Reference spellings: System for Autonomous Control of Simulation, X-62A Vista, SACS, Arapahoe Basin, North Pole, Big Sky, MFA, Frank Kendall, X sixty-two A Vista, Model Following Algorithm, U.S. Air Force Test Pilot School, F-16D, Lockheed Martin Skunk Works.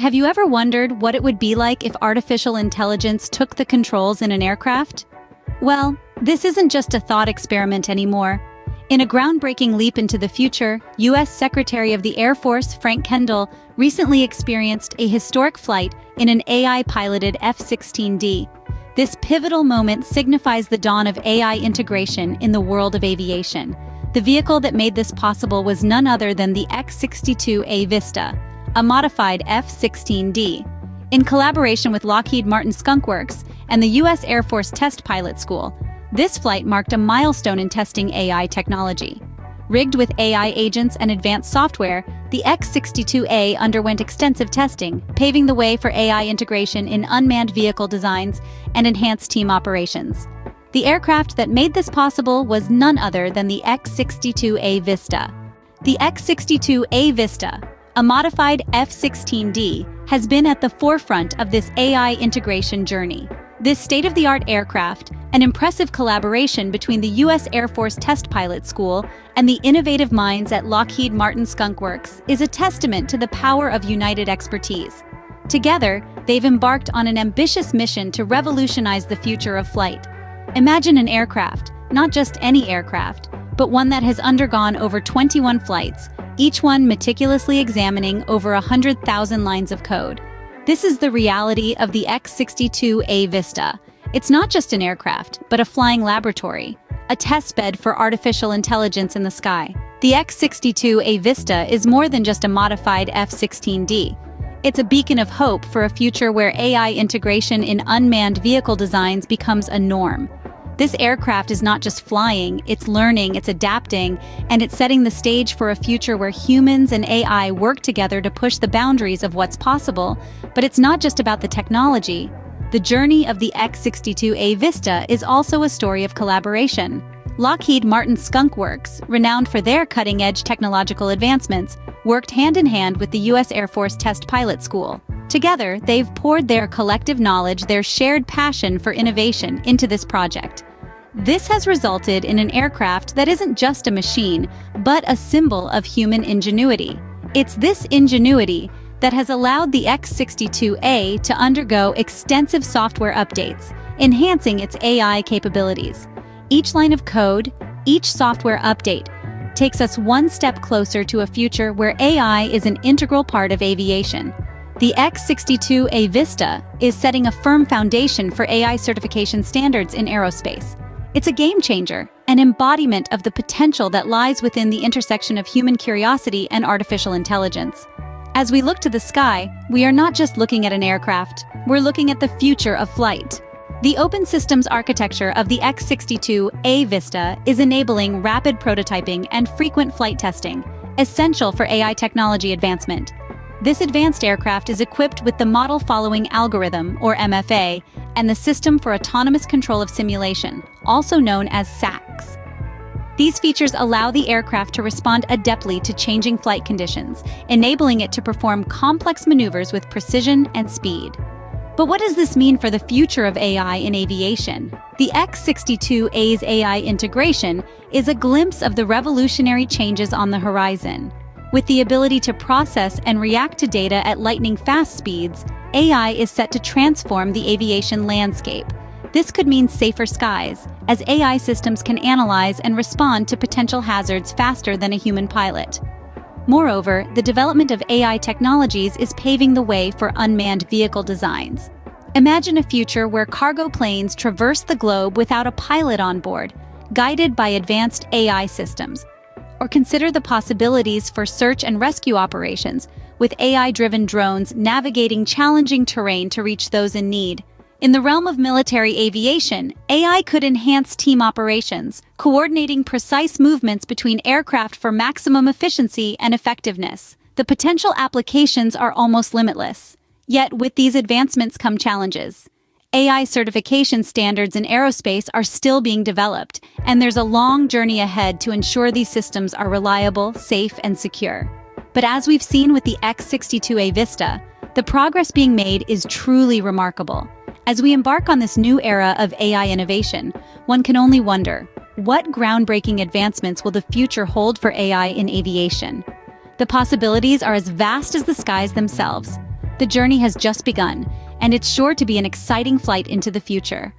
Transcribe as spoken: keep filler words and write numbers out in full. Have you ever wondered what it would be like if artificial intelligence took the controls in an aircraft? Well, this isn't just a thought experiment anymore. In a groundbreaking leap into the future, U S Secretary of the Air Force Frank Kendall recently experienced a historic flight in an A I-piloted F sixteen D. This pivotal moment signifies the dawn of A I integration in the world of aviation. The vehicle that made this possible was none other than the X sixty-two A Vista, a modified F sixteen D. In collaboration with Lockheed Martin Skunk Works and the U S Air Force Test Pilot School, this flight marked a milestone in testing A I technology. Rigged with A I agents and advanced software, the X sixty-two A underwent extensive testing, paving the way for A I integration in unmanned vehicle designs and enhanced team operations. The aircraft that made this possible was none other than the X sixty-two A Vista. The X sixty-two A Vista, a modified F sixteen D, has been at the forefront of this A I integration journey. This state-of-the-art aircraft, an impressive collaboration between the U S Air Force Test Pilot School and the innovative minds at Lockheed Martin Skunk Works, is a testament to the power of united expertise. Together, they've embarked on an ambitious mission to revolutionize the future of flight. Imagine an aircraft, not just any aircraft, but one that has undergone over twenty-one flights, each one meticulously examining over one hundred thousand lines of code. This is the reality of the X sixty-two A Vista. It's not just an aircraft, but a flying laboratory, a testbed for artificial intelligence in the sky. The X sixty-two A Vista is more than just a modified F sixteen D. It's a beacon of hope for a future where A I integration in unmanned vehicle designs becomes a norm. This aircraft is not just flying, it's learning, it's adapting, and it's setting the stage for a future where humans and A I work together to push the boundaries of what's possible. But it's not just about the technology. The journey of the X sixty-two A Vista is also a story of collaboration. Lockheed Martin Skunk Works, renowned for their cutting-edge technological advancements, worked hand-in-hand with the U S Air Force Test Pilot School. Together, they've poured their collective knowledge, their shared passion for innovation, into this project. This has resulted in an aircraft that isn't just a machine, but a symbol of human ingenuity. It's this ingenuity that has allowed the X sixty-two A to undergo extensive software updates, enhancing its A I capabilities. Each line of code, each software update, takes us one step closer to a future where A I is an integral part of aviation. The X sixty-two A Vista is setting a firm foundation for A I certification standards in aerospace. It's a game changer, an embodiment of the potential that lies within the intersection of human curiosity and artificial intelligence. As we look to the sky, we are not just looking at an aircraft, we're looking at the future of flight. The open systems architecture of the X sixty-two A Vista is enabling rapid prototyping and frequent flight testing, essential for A I technology advancement. This advanced aircraft is equipped with the Model Following Algorithm, or M F A, and the System for Autonomous Control of Simulation, also known as SACS. These features allow the aircraft to respond adeptly to changing flight conditions, enabling it to perform complex maneuvers with precision and speed. But what does this mean for the future of A I in aviation? The X sixty-two A's A I integration is a glimpse of the revolutionary changes on the horizon. With the ability to process and react to data at lightning-fast speeds, A I is set to transform the aviation landscape. This could mean safer skies, as A I systems can analyze and respond to potential hazards faster than a human pilot. Moreover, the development of A I technologies is paving the way for unmanned vehicle designs. Imagine a future where cargo planes traverse the globe without a pilot on board, guided by advanced A I systems. Or consider the possibilities for search and rescue operations, with A I-driven drones navigating challenging terrain to reach those in need. In the realm of military aviation, A I could enhance team operations, coordinating precise movements between aircraft for maximum efficiency and effectiveness. The potential applications are almost limitless. Yet with these advancements come challenges. A I certification standards in aerospace are still being developed, and there's a long journey ahead to ensure these systems are reliable, safe, and secure. But as we've seen with the X sixty-two A Vista, the progress being made is truly remarkable. As we embark on this new era of A I innovation, one can only wonder, what groundbreaking advancements will the future hold for A I in aviation? The possibilities are as vast as the skies themselves. The journey has just begun, and it's sure to be an exciting flight into the future.